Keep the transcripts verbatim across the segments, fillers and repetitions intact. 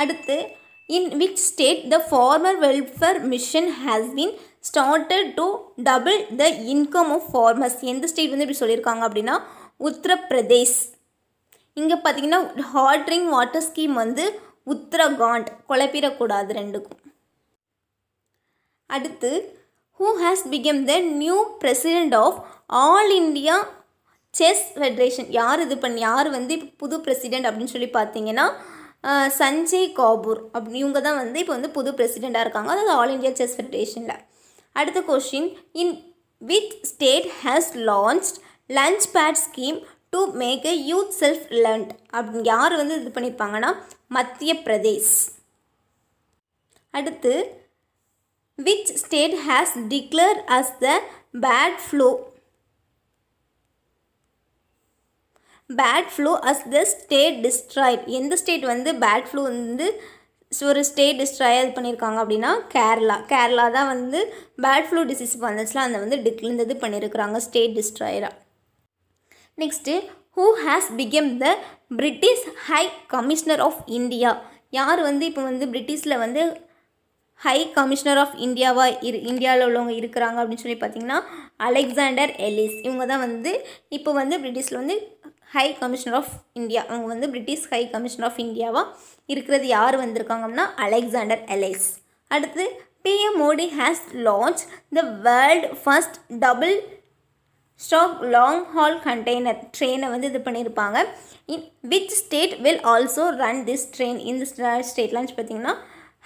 அடுத்து in which state the former welfare mission has been started to double the income of farmers? எந்த state வந்து இப்படி சொல்லியிருக்காங்க அப்படின்னா உத்தரப்பிரதேஷ். இங்கே பார்த்தீங்கன்னா ஹாட் ட்ரிங்க் வாட்டர் ஸ்கீம் வந்து உத்தரகாண்ட், குழப்பிடக்கூடாது ரெண்டுக்கும். அடுத்து who has become the new president of all India Chess Federation? யார் இது பண்ணி யார் வந்து இப்போ புது பிரசிடெண்ட் அப்படின்னு சொல்லி பார்த்தீங்கன்னா சஞ்சய் கபூர். அப்படி இவங்க தான் வந்து இப்போ வந்து புது பிரசிடெண்ட்டாக இருக்காங்க, அதாவது ஆல் இண்டியா செஸ் ஃபெடரேஷனில். அடுத்த question in which state has launched launch pad scheme to make a youth self learned? அப்படி யார் வந்து இது பண்ணியிருப்பாங்கன்னா மத்திய பிரதேஷ். அடுத்து which state has declared as the bad flu bad flu as the state destroyed? எந்த state வந்து bad flu வந்து ஒரு ஸ்டேட் டிஸ்ட்ராய் இது பண்ணியிருக்காங்க அப்படின்னா கேரளா. கேரளா தான் வந்து bad flu disease வந்துச்சுல அந்த வந்து டிக்ளேர் இது பண்ணியிருக்கிறாங்க ஸ்டேட் டிஸ்ட்ராயராக. Next who has become the British High Commissioner of India? யார் வந்து இப்போ வந்து பிரிட்டிஷில் வந்து ஹை கமிஷனர் ஆஃப் இந்தியாவாக இரு இந்தியாவில் உள்ளவங்க இருக்கிறாங்க அப்படின்னு சொல்லி பார்த்தீங்கன்னா அலெக்சாண்டர் எலிஸ். இவங்க தான் வந்து இப்போ வந்து பிரிட்டிஷில் வந்து ஹை கமிஷனர் ஆஃப் இந்தியா, அவங்க வந்து பிரிட்டிஷ் ஹை கமிஷனர் ஆஃப் இந்தியாவாக இருக்கிறது யார் வந்திருக்காங்கன்னா அலெக்சாண்டர் எலிஸ். அடுத்து PM Modi has launch the world first double stack long haul container ட்ரெயினை வந்து இது பண்ணியிருப்பாங்க. In which state will also run this train? இந்த ஸ்டேட்லான்னு பார்த்தீங்கன்னா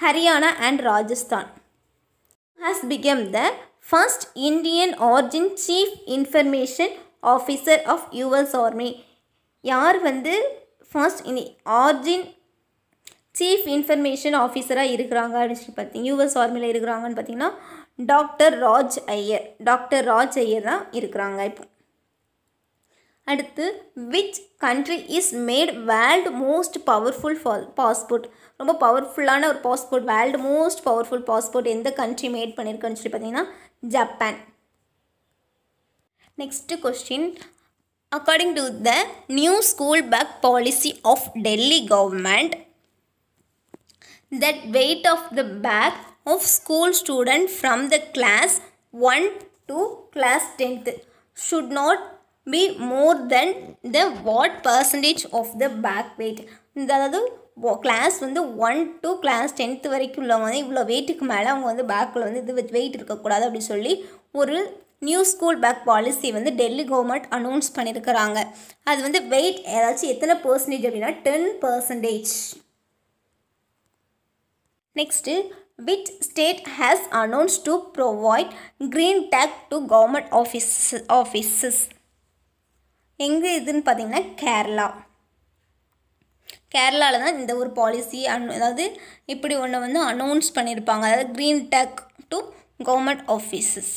Haryana and Rajasthan. Has become the first Indian origin chief information officer of US army? யார் வந்து first இனி ஆர்ஜின் சீஃப் இன்ஃபர்மேஷன் ஆஃபீஸராக இருக்கிறாங்க அப்படின்னு சொல்லி பார்த்தீங்க யூஎஸ் ஆர்மியில் இருக்கிறாங்கன்னு பார்த்தீங்கன்னா டாக்டர் ராஜ் ஐயர். டாக்டர் ராஜ் ஐயர் தான் இருக்கிறாங்க இப்போ. அடுத்து which country is made world most powerful passport? ரொம்ப பவர்ஃபுல்லான ஒரு passport, world most powerful passport எந்த கண்ட்ரி மேட் பண்ணியிருக்குன்னு சொல்லி பார்த்தீங்கன்னா Japan. Next question according to the new school bag policy of Delhi government that weight of the bag of school student from the class one to class tenth should not be more than the what percentage of the back weight? இந்த அதாவது class வந்து one to class tenth வரைக்கும் உள்ளவங்க வந்து இவ்வளோ வெயிட்டுக்கு மேலே அவங்க வந்து பேக்கில் வந்து இது வெயிட் இருக்கக்கூடாது அப்படின்னு சொல்லி ஒரு நியூ ஸ்கூல் பேக் பாலிசி வந்து டெல்லி கவர்மெண்ட் அனௌன்ஸ் பண்ணியிருக்கிறாங்க. அது வந்து வெயிட் ஏதாச்சும் எத்தனை பர்சன்டேஜ் அப்படின்னா ten percentage. Next which state has announced to provide green tag to government offices offices? எங்கே இதுன்னு பார்த்தீங்கன்னா கேரளா. கேரளாவில் தான் இந்த ஒரு பாலிசி அன் அதாவது இப்படி ஒன்று வந்து அனௌன்ஸ் பண்ணியிருப்பாங்க, அதாவது green tag to government offices.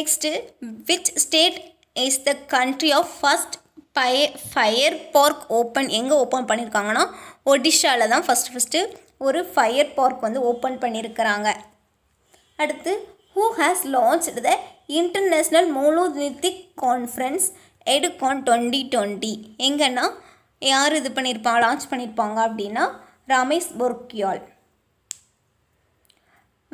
Next which state is the country of first fi fire park open? எங்கே ஓப்பன் பண்ணியிருக்காங்கன்னா ஒடிஷாவில் தான் ஃபஸ்ட்டு ஃபஸ்ட்டு ஒரு ஃபயர் பார்க் வந்து ஓப்பன் பண்ணியிருக்கிறாங்க. அடுத்து who has launched the International Monolithic Conference EDCON twenty twenty? எங்கன்னா யார் இது பண்ணியிருப்பாங்க லான்ச் பண்ணியிருப்பாங்க அப்படின்னா Ramesh Pokhriyal.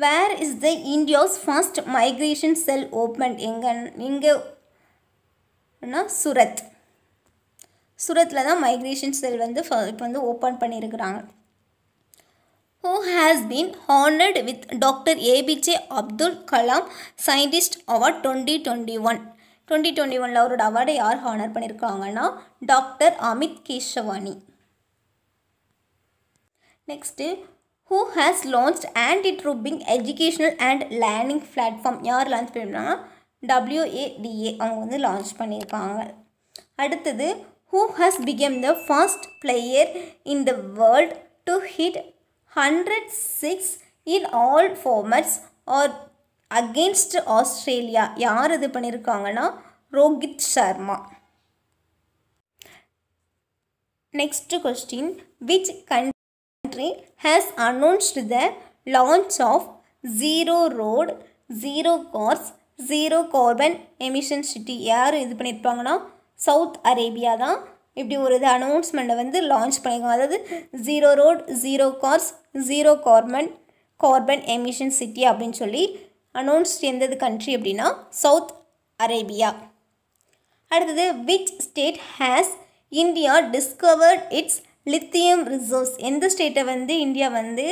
Where is the India's first migration cell open? எங்க எங்கன்னா சூரத். சூரத்தில் தான் மைக்ரேஷன் செல் வந்து இப்போ வந்து ஓப்பன் பண்ணியிருக்கிறாங்க. Who has been honored with Doctor A B J Abdul Kalam Scientist Award twenty twenty-one? twenty twenty-one ல ஒரு அவார்டை யார் ஹானர் பண்ணியிருக்காங்கன்னா doctor Amit Keshwani. Next who has launched anti-doping educational and learning platform? யார் லான்ச் பண்ணியிருக்காங்கன்னா W A D A அவங்க வந்து launch பண்ணியிருக்காங்க. அடுத்தது who has become the first player in the world to hit one hundred six in all formats or against Australia? யார் இது பண்ணியிருக்காங்கன்னா Rohit Sharma. Next question which country has announced the launch of zero road zero cars zero carbon emission city? யார் இது பண்ணியிருப்பாங்கன்னா south Arabia தான் இப்படி ஒரு அனௌன்ஸ்மெண்ட்டை வந்து launch பண்ணியிருக்காங்க. அதாவது zero road zero cars zero carbon carbon emission city அப்படின்னு சொல்லி அனௌன்ஸ் எந்தது கண்ட்ரி அப்படின்னா சவுத் அரேபியா. அடுத்தது which state has India discovered its lithium reserves, எந்த ஸ்டேட்டை வந்து இந்தியா வந்து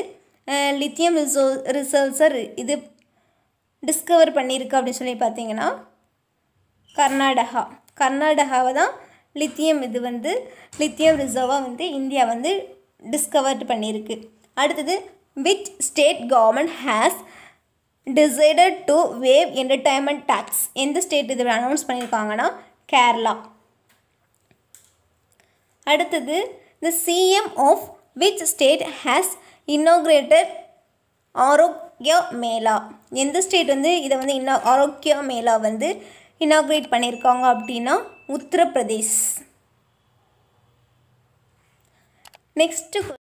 லித்தியம் ரிசர்வ் ரிசர்வ்ஸை இது டிஸ்கவர் பண்ணியிருக்கு அப்படின்னு சொல்லி பார்த்தீங்கன்னா கர்நாடகா. கர்நாடகாவை தான் லித்தியம் இது வந்து லித்தியம் ரிசர்வாக வந்து இந்தியா வந்து டிஸ்கவர் பண்ணியிருக்கு. அடுத்தது which state government has decided to wave entertainment tax, எந்த ஸ்டேட் இது அனௌன்ஸ் பண்ணியிருக்காங்கன்னா கேரளா. அடுத்தது the CM of which state has inaugurated Arogya Mela, எந்த ஸ்டேட் வந்து இதை வந்து இன்னோ ஆரோக்கிய மேளா வந்து இனாக்ரேட் பண்ணியிருக்காங்க அப்படின்னா உத்தரப்பிரதேஷ். நெக்ஸ்ட்டு